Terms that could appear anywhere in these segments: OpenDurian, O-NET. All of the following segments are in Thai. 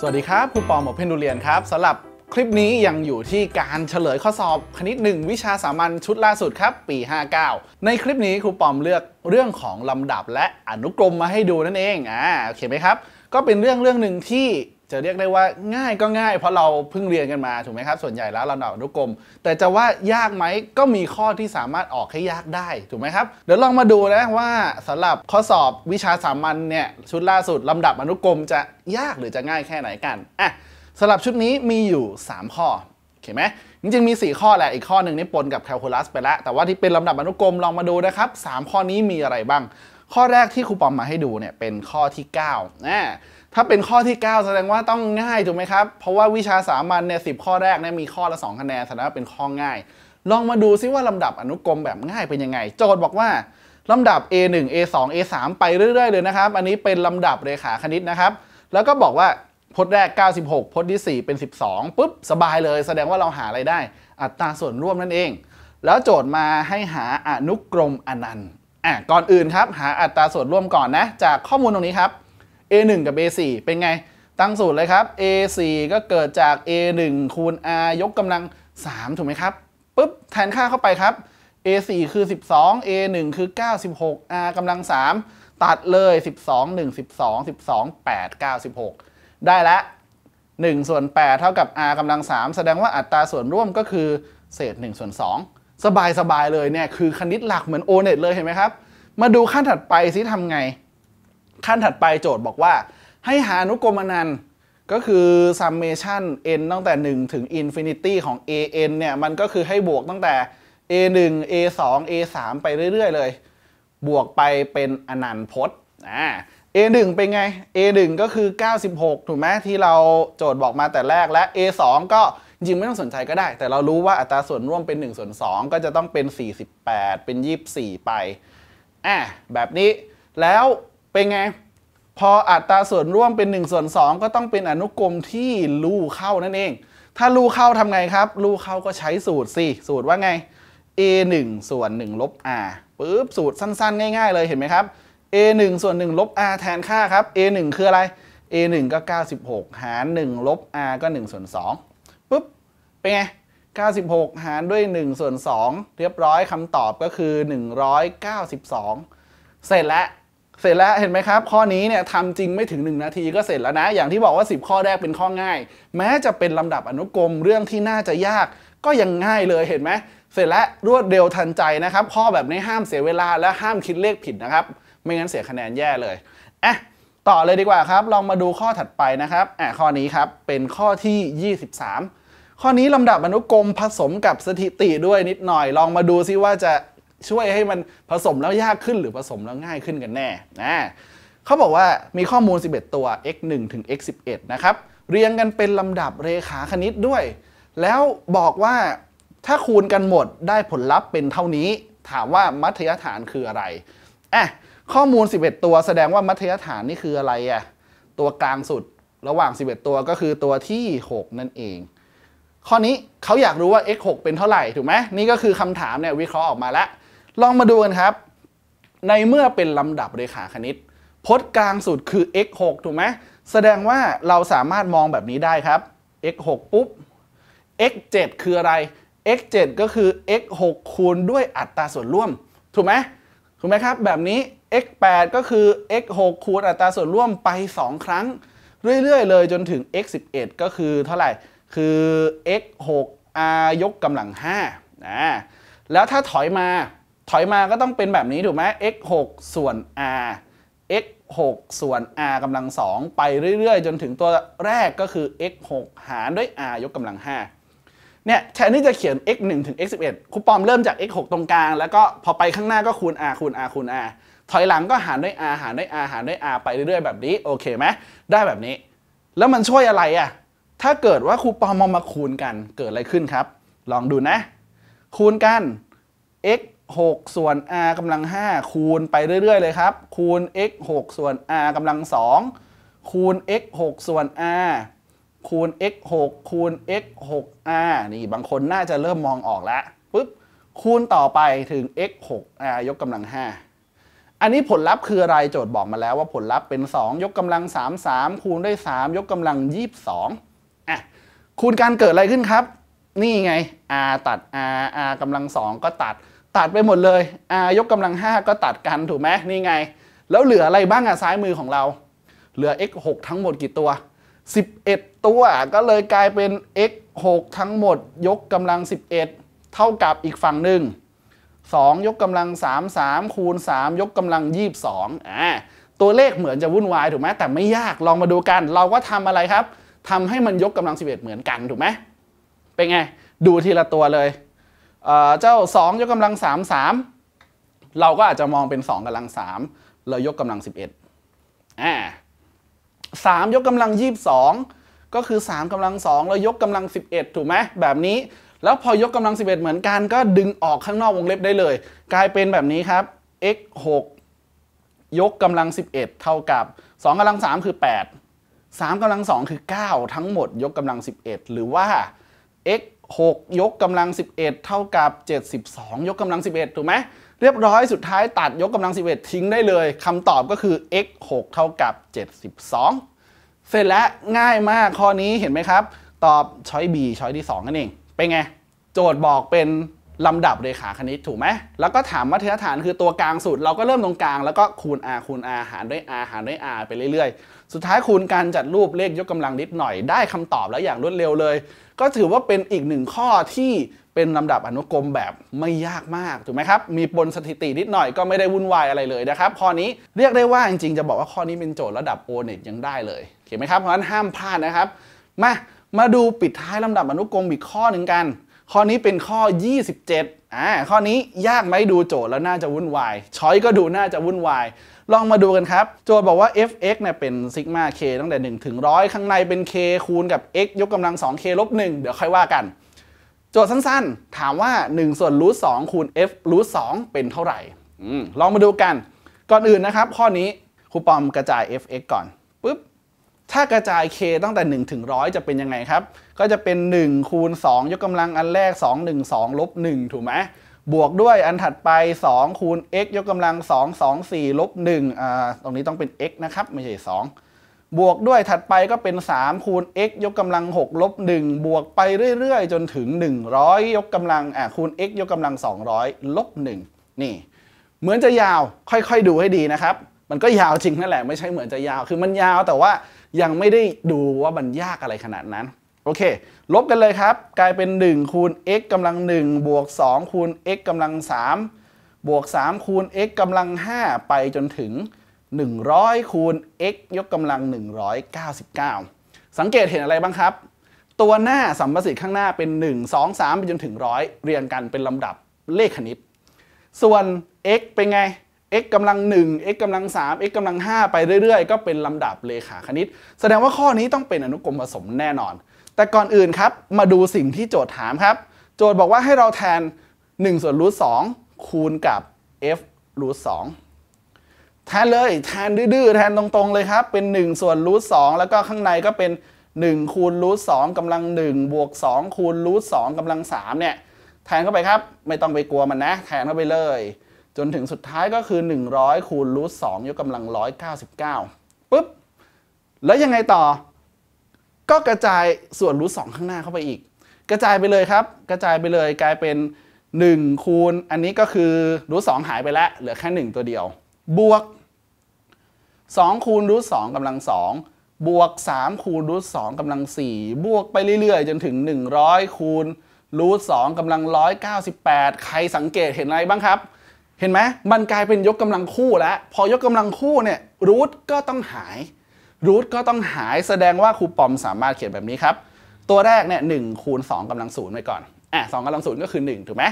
สวัสดีครับครูปอม OpenDurian ครับสำหรับคลิปนี้ยังอยู่ที่การเฉลยข้อสอบคณิต1วิชาสามัญชุดล่าสุดครับปี 59ในคลิปนี้ครูปอมเลือกเรื่องของลำดับและอนุกรมมาให้ดูนั่นเองโอเคไหมครับก็เป็นเรื่องหนึ่งที่จะเรียกได้ว่าง่ายก็ง่ายเพราะเราเพิ่งเรียนกันมาถูกไหมครับส่วนใหญ่แล้วลำดับอนุกรมแต่จะว่ายากไหมก็มีข้อที่สามารถออกให้ยากได้ถูกไหมครับเดี๋ยวลองมาดูนะว่าสำหรับข้อสอบวิชาสามัญเนี่ยชุดล่าสุดลำดับอนุกรมจะยากหรือจะง่ายแค่ไหนกันสำหรับชุดนี้มีอยู่3ข้อเห็นไหมจริงๆมี4ข้อแหละอีกข้อหนึ่งนี่ปนกับแคลคูลัสไปแล้วแต่ว่าที่เป็นลำดับอนุกรมลองมาดูนะครับ3ข้อนี้มีอะไรบ้างข้อแรกที่ครูปอมมาให้ดูเนี่ยเป็นข้อที่9ถ้าเป็นข้อที่9แสดงว่าต้องง่ายถูกไหมครับเพราะว่าวิชาสามัญเนี่ย10ข้อแรกเนี่ยมีข้อละ2คะแนนแสดงว่าเป็นข้อง่ายลองมาดูซิว่าลำดับอนุกรมแบบง่ายเป็นยังไงโจทย์บอกว่าลำดับ A1 A2 A3 ไปเรื่อยๆเลยนะครับอันนี้เป็นลำดับเรขาคณิตนะครับแล้วก็บอกว่าพจน์แรก96พจน์ที่4เป็น12ปุ๊บสบายเลยแสดงว่าเราหาอะไรได้อัตราส่วนร่วมนั่นเองแล้วโจทย์มาให้หาอนุกรมอนันต์ก่อนอื่นครับหาอัตราส่วนร่วมก่อนนะจากข้อมูลตรงนี้ครับ A1 กับ A4 เป็นไงตั้งสูตรเลยครับ A4 ก็เกิดจาก A1 คูณ R ยกกำลัง3ถูกไหมครับปุ๊บแทนค่าเข้าไปครับ A4 คือ12 A1 คือ96 R กำลัง3ตัดเลย12 1 12 12 8 96ได้ละ1ส่วน8เท่ากับ r กำลัง3แสดงว่าอัตราส่วนร่วมก็คือเศษ1ส่วน2สบายเลยเนี่ยคือคณิตหลักเหมือน O-NET เลยเห็นไหมครับมาดูขั้นถัดไปซิทำไงขั้นถัดไปโจทย์บอกว่าให้หาอนุกรมอนันต์ก็คือ summation n ตั้งแต่1ถึง infinity ของ a_n เนี่ยมันก็คือให้บวกตั้งแต่ a1 a2 a3 ไปเรื่อยๆเลยบวกไปเป็นอนันตพจน์A1 เป็นไง A1 ก็คือ96ถูกไหมที่เราโจทย์บอกมาแต่แรกและ A2 ก็จริงไม่ต้องสนใจก็ได้แต่เรารู้ว่าอัตราส่วนร่วมเป็น1ส่วน2ก็จะต้องเป็น48เป็น24ไปแบบนี้แล้วเป็นไงพออัตราส่วนร่วมเป็น1ส่วน2ก็ต้องเป็นอนุกรมที่ลู่เข้านั่นเองถ้าลู่เข้าทำไงครับลู่เข้าก็ใช้สูตรสิสูตรว่าไง A1 ส่วน1ลบ R ปึ๊บสูตรสั้นๆง่ายๆเลยเห็นไหมครับA1 ส่วน1ลบ R แทนค่าครับ A1 คืออะไร A1 ก็96หาร1ลบ R ก็1ส่วน2ปุ๊บเป็นไง96หารด้วย1ส่วน2เรียบร้อยคำตอบก็คือ192เสร็จแล้วเห็นไหมครับข้อนี้เนี่ยทำจริงไม่ถึง1นาทีก็เสร็จแล้วนะอย่างที่บอกว่า10ข้อแรกเป็นข้อง่ายแม้จะเป็นลำดับอนุกรมเรื่องที่น่าจะยากก็ยังง่ายเลยเห็นไหมเสร็จแล้วรวดเร็วทันใจนะครับข้อแบบนี้ห้ามเสียเวลาและห้ามคิดเลขผิดนะครับไม่งั้นเสียคะแนนแย่เลยต่อเลยดีกว่าครับลองมาดูข้อถัดไปนะครับข้อนี้ครับเป็นข้อที่23ข้อนี้ลำดับอนุกรมผสมกับสถิติด้วยนิดหน่อยลองมาดูซิว่าจะช่วยให้มันผสมแล้วยากขึ้นหรือผสมแล้วง่ายขึ้นกันแน่เขาบอกว่ามีข้อมูล11ตัว x1 ถึง x11 นะครับเรียงกันเป็นลำดับเรขาคณิตด้วยแล้วบอกว่าถ้าคูณกันหมดได้ผลลัพธ์เป็นเท่านี้ถามว่ามัธยฐานคืออะไรข้อมูล11ตัวแสดงว่ามัธยฐานนี่คืออะไรตัวกลางสุดระหว่าง11ตัวก็คือตัวที่6นั่นเองข้อนี้เขาอยากรู้ว่า x 6เป็นเท่าไหร่ถูกไหมนี่ก็คือคำถามเนี่ยวิเคราะห์ออกมาแล้วลองมาดูกันครับในเมื่อเป็นลำดับเรขาคณิตพจน์กลางสุดคือ x 6ถูกไหมแสดงว่าเราสามารถมองแบบนี้ได้ครับ x 6ปุ๊บ x 7คืออะไร x 7ก็คือ x 6คูณด้วยอัตราส่วนร่วมถูกไหมครับแบบนี้ x 8ก็คือ x 6คูณอัตราส่วนร่วมไป2ครั้งเรื่อยๆเลยจนถึง x 11ก็คือเท่าไหร่คือ x 6 r ยกกำลัง5แล้วถ้าถอยมาก็ต้องเป็นแบบนี้ถูกไหม x 6ส่วน r x 6ส่วน r กำลัง2ไปเรื่อยๆจนถึงตัวแรกก็คือ x 6หารด้วย r ยกกำลัง5เนี่ยแทนที่จะเขียน x 1 ถึง x 11ครูปอมเริ่มจาก x 6ตรงกลางแล้วก็พอไปข้างหน้าก็คูณ r คูณ r คูณ r ถอยหลังก็หารด้วย r หารด้วย r หารด้วย r ไปเรื่อยๆแบบนี้โอเคไหมได้แบบนี้แล้วมันช่วยอะไรถ้าเกิดว่าครูปอมมองมาคูณกันเกิดอะไรขึ้นครับลองดูนะคูณกัน x 6ส่วน r กำลัง5คูณไปเรื่อยๆเลยครับคูณ x 6ส่วน r กำลัง2คูณ x 6ส่วน rคูณ x 6คูณ x 6 r นี่บางคนน่าจะเริ่มมองออกแล้วปึ๊บคูณต่อไปถึง x 6 r ยกกำลัง5 อันนี้ผลลัพธ์คืออะไรโจทย์บอกมาแล้วว่าผลลัพธ์เป็น2ยกกำลัง33คูณด้วย3ยกกำลัง22อ่ะคูณการเกิดอะไรขึ้นครับนี่ไง r ตัด r r กำลัง2ก็ตัดไปหมดเลย r ยกกำลัง5ก็ตัดกันถูกไหมนี่ไงแล้วเหลืออะไรบ้างอ่ะซ้ายมือของเราเหลือ x 6ทั้งหมดกี่ตัว11ตัวก็เลยกลายเป็น x 6ทั้งหมดยกกำลัง11เท่ากับอีกฝั่งหนึ่ง2ยกกำลัง33คูณ3ยกกำลัง22ตัวเลขเหมือนจะวุ่นวายถูกไหมแต่ไม่ยากลองมาดูกันเราก็ทำอะไรครับทำให้มันยกกำลัง11เหมือนกันถูกไหมเป็นไงดูทีละตัวเลยเจ้า2ยกกำลัง33เราก็อาจจะมองเป็น2กำลัง3แล้วยกกำลัง113ยกกำลัง22ก็คือ3กำลัง2แล้วยกกำลัง11ถูกไหมแบบนี้แล้วพอยกกำลัง11เหมือนกันก็ดึงออกข้างนอกวงเล็บได้เลยกลายเป็นแบบนี้ครับ x 6ยกกำลัง11เท่ากับ2กำลัง3คือ8 3กำลัง2คือ9ทั้งหมดยกกำลัง11หรือว่า x 6ยกกำลัง11เท่ากับ72ยกกำลัง11ถูกไหมเรียบร้อยสุดท้ายตัดยกกำลัง11ทิ้งได้เลยคำตอบก็คือ x 6เท่ากับ72เสร็จแล้วง่ายมากข้อนี้เห็นไหมครับตอบช้อย B ช้อยที่2นั่นเองเป็นไงโจทย์บอกเป็นลำดับเรขาคณิตถูกไหมแล้วก็ถามมัธยฐานคือตัวกลางสุดเราก็เริ่มตรงกลางแล้วก็คูณ r คูณ r หารด้วย r หารด้วย r ไปเรื่อยๆสุดท้ายคูณการจัดรูปเลขยกกำลังนิดหน่อยได้คำตอบแล้วอย่างรวดเร็วเลยก็ถือว่าเป็นอีกหนึ่งข้อที่เป็นลำดับอนุกรมแบบไม่ยากมากถูกไหมครับมีปนสถิตินิดหน่อยก็ไม่ได้วุ่นวายอะไรเลยนะครับข้อนี้เรียกได้ว่าจริงๆจะบอกว่าข้อนี้เป็นโจทย์ระดับ O-NET ยังได้เลยเห็นไหมครับเพราะฉะนั้นห้ามพลาดนะครับมาดูปิดท้ายลำดับอนุกรมอีกข้อหนึ่งกันข้อนี้เป็นข้อ27ข้อนี้ยากไหมดูโจทย์แล้วน่าจะวุ่นวายช้อยก็ดูน่าจะวุ่นวายลองมาดูกันครับโจทย์บอกว่า f(x) เนี่ยเป็นซิกมา k ตั้งแต่1ถึง100ข้างในเป็น k คูณกับ x ยกกำลัง 2k ลบ 1เดี๋ยวค่อยว่ากันโจทย์สั้นๆถามว่า1ส่วน √2 คูณ f √2 เป็นเท่าไหร่ลองมาดูกันก่อนอื่นนะครับข้อนี้ครูปอมกระจาย f(x) ก่อนปึ๊บถ้ากระจาย k ตั้งแต่1ถึง100จะเป็นยังไงครับก็จะเป็น1คูณ2ยกกำลังอันแรก2 1 2ลบ1ถูกไหมบวกด้วยอันถัดไป2คูณ x ยกกำลัง2 2 4ลบ1ตรงนี้ต้องเป็น x นะครับไม่ใช่2บวกด้วยถัดไปก็เป็น3คูณ x ยกกำลัง6ลบ1บวกไปเรื่อยๆจนถึง100ยกกำลังคูณ x ยกกำลัง200ลบ1นี่เหมือนจะยาวค่อยๆดูให้ดีนะครับมันก็ยาวจริงนั่นแหละไม่ใช่เหมือนจะยาวคือมันยาวแต่ว่ายังไม่ได้ดูว่ามันยากอะไรขนาดนั้นโอเคลบกันเลยครับกลายเป็น1คูณ x กำลัง1บวก2คูณ x กำลัง3บวก3คูณ x กำลัง5ไปจนถึง100คูณ x ยกกำลัง199สังเกตเห็นอะไรบ้างครับตัวหน้าสัมประสิทธิ์ข้างหน้าเป็น1 2 3ไปจนถึง100เรียงกันเป็นลำดับเลขคณิตส่วน x เป็นไงx กำลัง1 x กำลัง3 x กำลัง5ไปเรื่อยๆก็เป็นลำดับเรขาคณิตแสดงว่าข้อนี้ต้องเป็นอนุกรมผสมแน่นอนแต่ก่อนอื่นครับมาดูสิ่งที่โจทย์ถามครับโจทย์บอกว่าให้เราแทน1ส่วน √2 คูณกับ f √2 แทนเลยแทนดื้อๆแทนตรงๆเลยครับเป็น1ส่วน √2 แล้วก็ข้างในก็เป็น1คูณ √2 กำลัง1บวก2คูณ √2 กำลัง3เนี่ยแทนเข้าไปครับไม่ต้องไปกลัวมันนะแทนเข้าไปเลยจนถึงสุดท้ายก็คือ100คูณ √2 ยกกำลัง199ปุ๊บแล้วยังไงต่อก็กระจายส่วน √2 ข้างหน้าเข้าไปอีกกระจายไปเลยครับกระจายไปเลยกลายเป็น1คูณอันนี้ก็คือ √2 หายไปแล้วเหลือแค่1ตัวเดียวบวก2คูณ √2 กำลัง2บวก3คูณ √2 กำลัง4บวกไปเรื่อยๆจนถึง100คูณ √2 กำลัง198ใครสังเกตเห็นอะไรบ้างครับเห็นไหมมันกลายเป็นยกกำลังคู่แล้วพอยกกำลังคู่เนี่ยรูทก็ต้องหายรูทก็ต้องหายแสดงว่าครูปอมสามารถเขียนแบบนี้ครับตัวแรกเนี่ย1คูณ2กำลัง0ไปก่อน2กำลัง0ก็คือ1ถูกไหม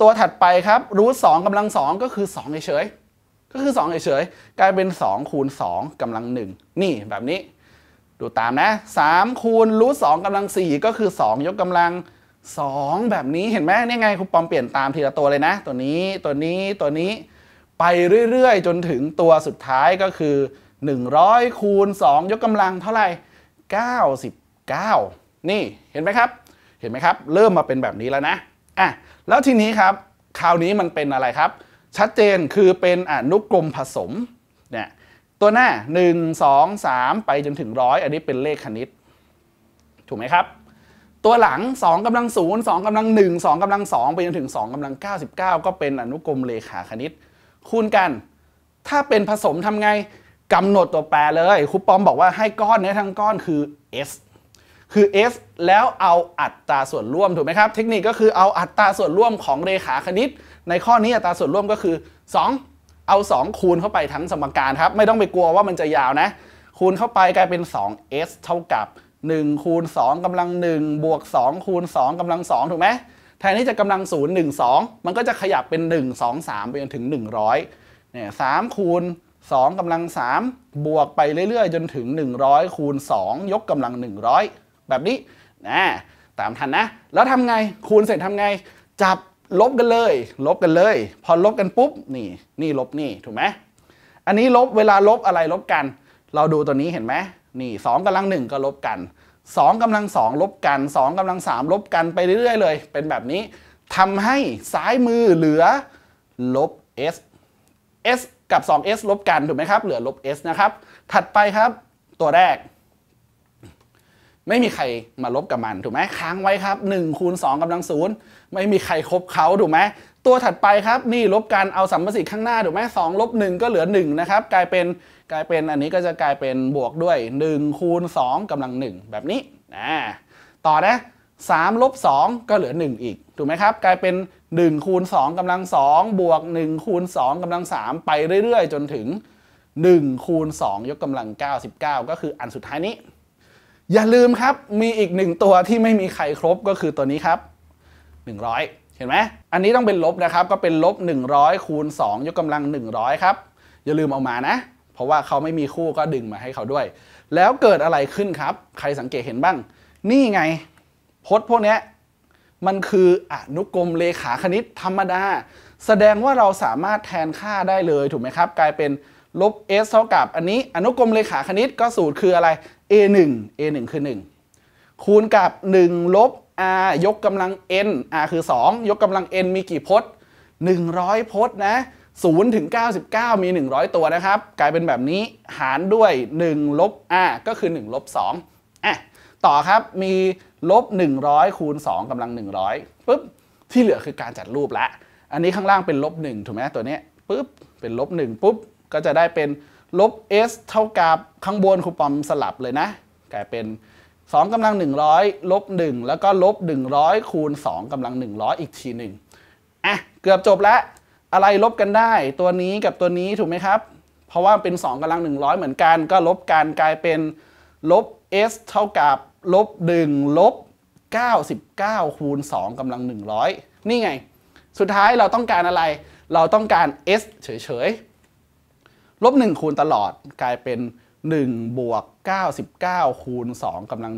ตัวถัดไปครับรูท2กำลัง2ก็คือ2เฉยๆก็คือ2เฉยๆกลายเป็น2คูณ2กำลัง1นี่แบบนี้ดูตามนะ3คูณรูท2กำลัง4ก็คือ2ยกกำลัง2แบบนี้เห็นไหมนี่ไงครูปอมเปลี่ยนตามทีละตัวเลยนะตัวนี้ตัวนี้ตัวนี้ไปเรื่อยๆจนถึงตัวสุดท้ายก็คือ100คูณ2ยกกำลังเท่าไหร่99นี่เห็นไหมครับเห็นไหมครับเริ่มมาเป็นแบบนี้แล้วนะแล้วทีนี้ครับคราวนี้มันเป็นอะไรครับ ชัดเจนคือเป็นอนุกรมผสมเนี่ยตัวหน้า1 2 3ไปจนถึง100อันนี้เป็นเลขคณิตถูกไหมครับตัวหลัง2กำลัง0 2กำลัง1 2กำลัง2ไปจนถึง2กำลัง99ก็เป็นอนุกรมเลขาคณิตคูณกันถ้าเป็นผสมทำไงกำหนดตัวแปรเลยครูปอมบอกว่าให้ก้อนนี้ทั้งก้อนคือ s คือ s แล้วเอาอัตราส่วนร่วมถูกไหมครับเทคนิคก็คือเอาอัตราส่วนร่วมของเลขาคณิตในข้อนี้อัตราส่วนร่วมก็คือ2เอา2คูณเข้าไปทั้งสมการครับไม่ต้องไปกลัวว่ามันจะยาวนะคูณเข้าไปกลายเป็น 2s เท่ากับ1คูณ2กำลัง1บวก2คูณ2กำลัง2ถูกไหมแทนที่จะกำลัง0 1 2มันก็จะขยับเป็น1 2 3ไปจนถึง100เนี่ย3คูณ2กำลัง3บวกไปเรื่อยๆจนถึง100คูณ2ยกกำลัง100แบบนี้นะตามทันนะแล้วทำไงคูณเสร็จทำไงจับลบกันเลยลบกันเลยพอลบกันปุ๊บนี่ลบนี่ถูกไหมอันนี้ลบเวลาลบอะไรลบกันเราดูตัวนี้เห็นไหมนี่2กำลัง1ก็ลบกัน2กำลัง2ลบกัน2กำลัง3ลบกันไปเรื่อยๆเลยเป็นแบบนี้ทำให้ซ้ายมือเหลือลบ s s กับ 2s ลบกันถูกไหมครับเหลือลบ s นะครับถัดไปครับตัวแรกไม่มีใครมาลบกับมันถูกไหมค้างไว้ครับ1คูณ2กำลัง0ไม่มีใครคบเขาถูกไหมตัวถัดไปครับนี่ลบกันเอาสัมประสิทธิ์ข้างหน้าถูกไหม2ลบ1ก็เหลือ1นะครับกลายเป็นอันนี้ก็จะกลายเป็นบวกด้วย1คูณ2กำลัง1แบบนี้นะต่อนะ3ลบ2ก็เหลือ1อีกถูกไหมครับกลายเป็น1คูณ2กำลัง2บวก1คูณ2กำลัง3ไปเรื่อยๆจนถึง1คูณ2ยกกำลัง99ก็คืออันสุดท้ายนี้อย่าลืมครับมีอีก1ตัวที่ไม่มีใครครบก็คือตัวนี้ครับ100เห็นไหมอันนี้ต้องเป็นลบนะครับก็เป็นลบ100คูณ2ยกกำลัง100ครับอย่าลืมเอามานะเพราะว่าเขาไม่มีคู่ก็ดึงมาให้เขาด้วยแล้วเกิดอะไรขึ้นครับใครสังเกตเห็นบ้างนี่ไงพจน์พวกนี้มันคืออนุกรมเลขาคณิตธรรมดาแสดงว่าเราสามารถแทนค่าได้เลยถูกไหมครับกลายเป็นลบ s เท่ากับอันนี้อนุกรมเลขาคณิตก็สูตรคืออะไร a 1คือ1คูณกับ1ลบ r ยกกำลัง n r คือ2ยกกำลัง n มีกี่พจน์100พจน์นะ0ถึง99มี100ตัวนะครับกลายเป็นแบบนี้หารด้วย1ลบ r ก็คือ1ลบ2ต่อครับมีลบ100คูณ2กำลัง100ปึ๊บที่เหลือคือการจัดรูปละอันนี้ข้างล่างเป็นลบ1ถูกไหมตัวนี้ปึ๊บเป็นลบ1ปุ๊บก็จะได้เป็นลบ s เท่ากับข้างบนครูปอมสลับเลยนะกลายเป็น2กำลัง100ลบ1แล้วก็ลบ100คูณ2กำลัง100อีกทีหนึ่งเกือบจบละอะไรลบกันได้ตัวนี้กับตัวนี้ถูกไหมครับเพราะว่าเป็น2กำลัง100เหมือนกันก็ลบกันกลายเป็นลบ s เท่ากับลบ1ลบ99คูณ2กำลัง100นี่ไงสุดท้ายเราต้องการอะไรเราต้องการ s เฉยๆลบ1คูณตลอดกลายเป็น1บวก99คูณ2กำลัง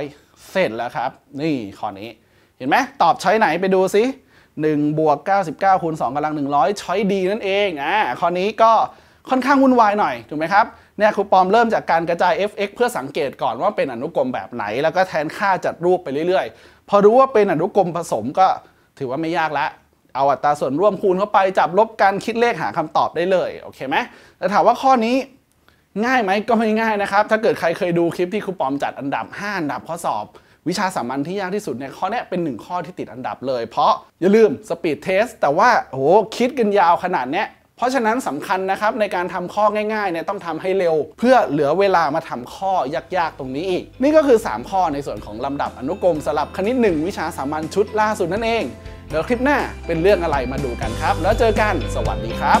100เสร็จแล้วครับนี่ข้อนี้เห็นไหมตอบช้อยไหนไปดูสิ1บวก99คูณ2กำลัง100ช้อยดีนั่นเองข้อนี้ก็ค่อนข้างวุ่นวายหน่อยถูกไหมครับเนี่ยครูปอมเริ่มจากการกระจาย f(x) เพื่อสังเกตก่อนว่าเป็นอนุกรมแบบไหนแล้วก็แทนค่าจัดรูปไปเรื่อยๆพอรู้ว่าเป็นอนุกรมผสมก็ถือว่าไม่ยากละเอาอัตราส่วนร่วมคูณเข้าไปจับลบกันคิดเลขหาคำตอบได้เลยโอเคไหมแต่ถามว่าข้อนี้ง่ายไหมก็ไม่ง่ายนะครับถ้าเกิดใครเคยดูคลิปที่ครูปอมจัดอันดับ5อันดับข้อสอบวิชาสามัญที่ยากที่สุดเนี่ยข้อนี้เป็น1ข้อที่ติดอันดับเลยเพราะอย่าลืมสปีดเทสแต่ว่าโหคิดกันยาวขนาดเนี้ยเพราะฉะนั้นสำคัญนะครับในการทำข้อง่ายๆเนี่ยต้องทำให้เร็วเพื่อเหลือเวลามาทำข้อยากๆตรงนี้อีกนี่ก็คือ3ข้อในส่วนของลำดับอนุกรมสำหรับคณิต1วิชาสามัญชุดล่าสุดนั่นเองเดี๋ยวคลิปหน้าเป็นเรื่องอะไรมาดูกันครับแล้วเจอกันสวัสดีครับ